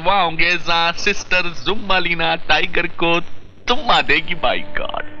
होंगे सिस्टर जुम्मा लीना टाइगर को तुम्मा देगी बाय गॉड।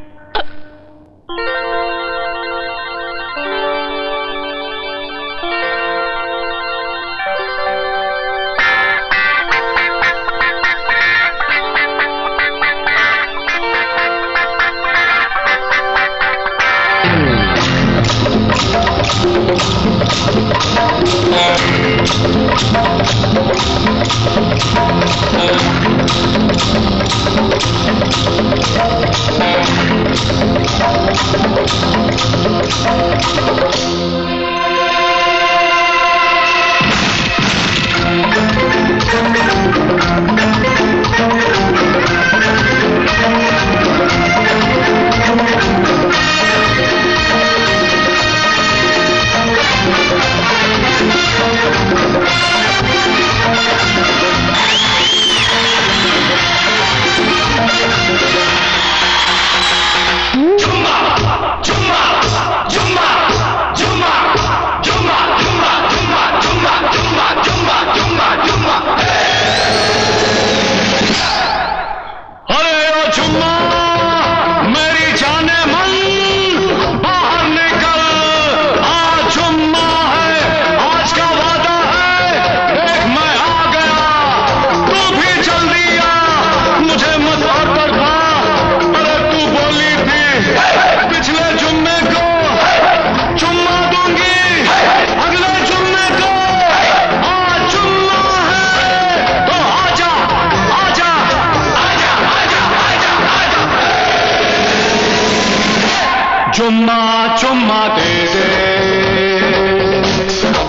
चुम्मा चुम्मा दे दे,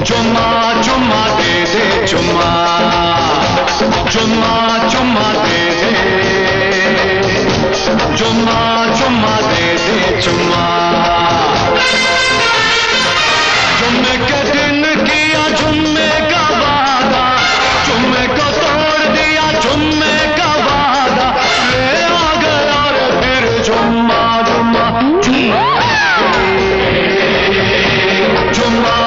चुम्मा चुम्मा दे दे, चुम्मा चुम्मा चुम्मा दे दे, चुम्मा चुम्मा दे दे, चुम्मा जुम्मे के दिन किया जुम्मे का वादा, जुम्मे को तोड़ दिया जुम्मे का वादा, ले आ गया रे फिर जुम्मा जुम्मा जुम्मा। चुम्मा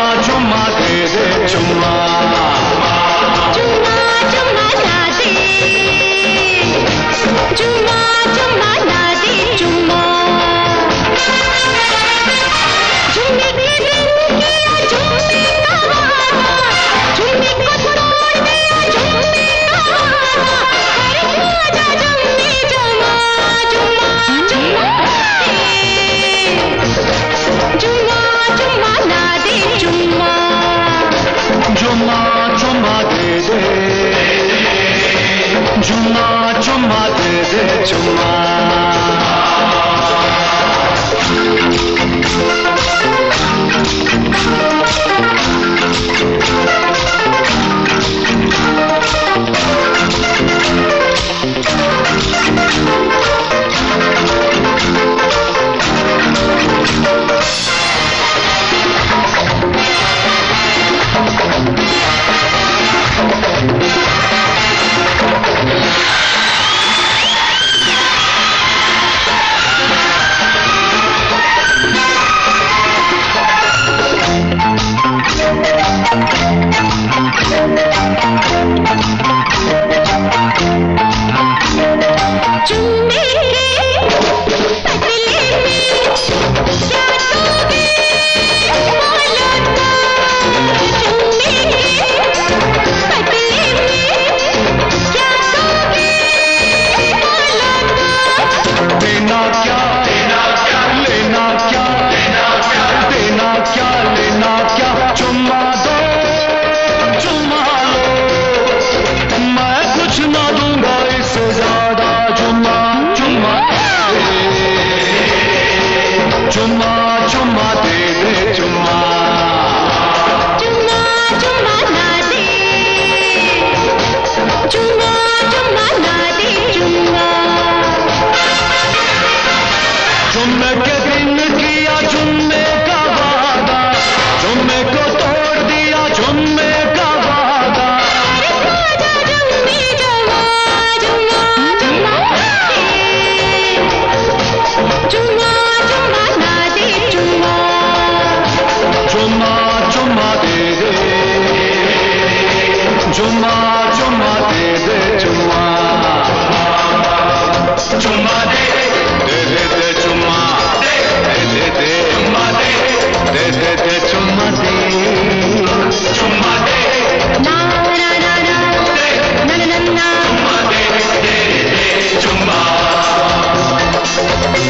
चुम्मा दे दे, चुम्मा